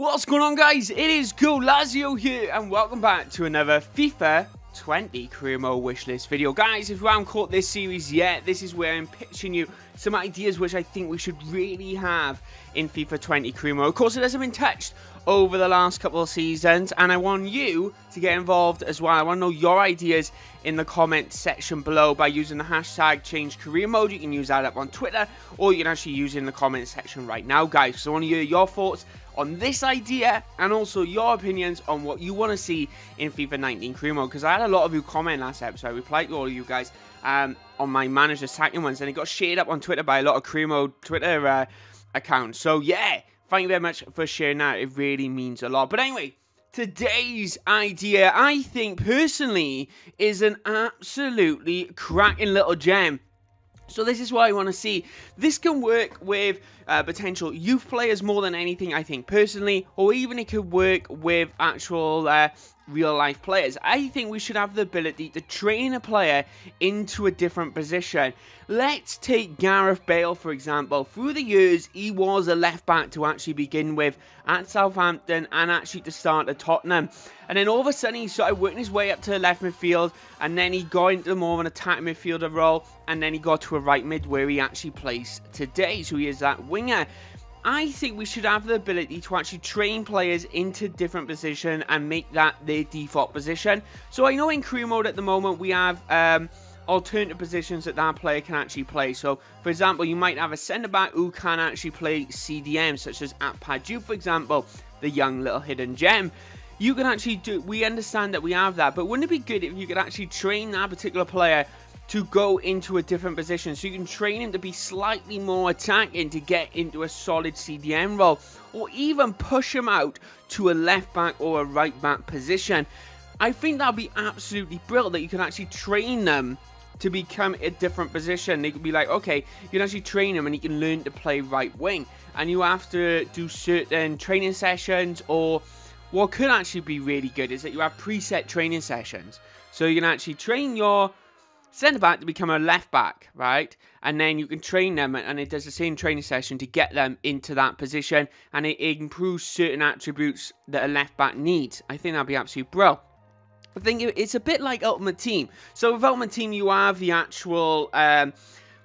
What's going on, guys? It is Goalazio here and welcome back to another FIFA 20 career mode wishlist video. Guys, if you haven't caught this series yet, this is where I'm pitching you some ideas which I think we should really have in FIFA 20 career mode. Of course, it hasn't been touched over the last couple of seasons and I want you to get involved as well. I want to know your ideas in the comment section below by using the hashtag change career mode. You can use that up on Twitter or you can actually use it in the comment section right now, guys. So I want to hear your thoughts on this idea and also your opinions on what you want to see in FIFA 19 career mode, because I had a lot of you comment last episode. I replied to all of you guys on my manager sacking ones and it got shared up on Twitter by a lot of career mode Twitter accounts. So yeah, thank you very much for sharing that, it really means a lot. But anyway, today's idea I think personally is an absolutely cracking little gem. So this is what I want to see. This can work with potential youth players more than anything, I think, personally. Or even it could work with actual real-life players. I think we should have the ability to train a player into a different position. Let's take Gareth Bale, for example. Through the years, he was a left-back to actually begin with at Southampton and actually to start at Tottenham. And then all of a sudden, he started working his way up to the left midfield. And then he got into more of an attacking midfielder role. And then he got to a right mid where he actually plays today. So he is that winger. I think we should have the ability to actually train players into different position and make that their default position. So I know in career mode at the moment we have alternative positions that that player can actually play. So for example, you might have a centre back who can actually play CDM, such as Atpaju, for example, the young little hidden gem. You can actually do, we understand that we have that, but wouldn't it be good if you could actually train that particular player to go into a different position? So you can train him to be slightly more attacking to get into a solid CDM role, or even push him out to a left back or a right back position. I think that would be absolutely brilliant that you can actually train them to become a different position. They could be like, okay, you can actually train him and he can learn to play right wing. And you have to do certain training sessions, or what could actually be really good is that you have preset training sessions. So you can actually train your centre back to become a left back, right? And then you can train them and it does the same training session to get them into that position, and it improves certain attributes that a left back needs. I think that'd be absolutely brilliant. I think it's a bit like Ultimate Team. So with Ultimate Team you have the actual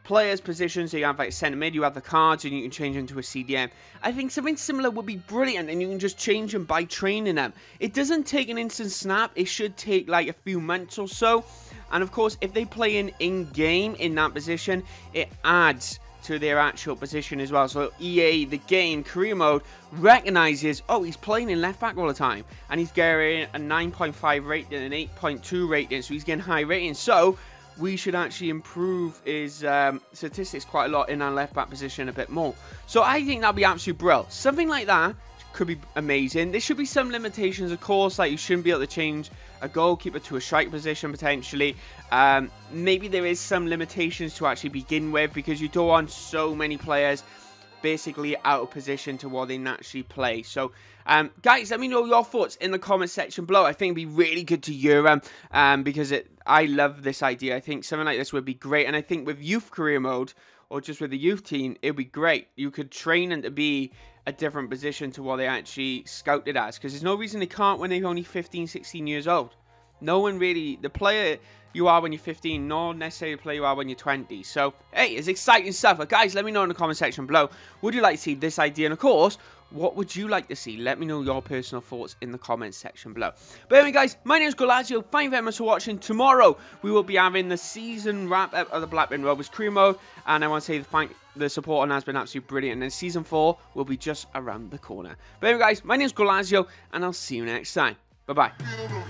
players positions, so you have like centre mid, you have the cards, and you can change into a CDM. I think something similar would be brilliant, and you can just change them by training them. It doesn't take an instant snap, it should take like a few months or so. And of course, if they play an in-game in that position, it adds to their actual position as well. So EA, the game, career mode, recognises, oh, he's playing in left back all the time. And he's getting a 9.5 rating, an 8.2 rating, so he's getting high ratings. So we should actually improve his statistics quite a lot in our left back position a bit more. So I think that'd be absolutely brilliant. Something like that could be amazing. There should be some limitations, of course, like you shouldn't be able to change a goalkeeper to a strike position potentially. Maybe there is some limitations to actually begin with, because you don't want so many players basically out of position to what they naturally play. So guys, let me know your thoughts in the comment section below. I think it'd be really good to hear them because I love this idea. I think something like this would be great, and I think with youth career mode or just with the youth team, it'd be great. You could train them to be a different position to what they actually scouted as, because there's no reason they can't when they're only 15, 16 years old. No one really, the player you are when you're 15, not necessarily the player you are when you're 20. So, hey, it's exciting stuff. But guys, let me know in the comment section below, would you like to see this idea? And of course, what would you like to see? Let me know your personal thoughts in the comment section below. But anyway, guys, my name is Goalazio. Thank you very much for watching. Tomorrow, we will be having the season wrap-up of the Blackburn Rovers career mode. And I want to say the support on has been absolutely brilliant. And then season 4 will be just around the corner. But anyway, guys, my name is Goalazio, and I'll see you next time. Bye-bye.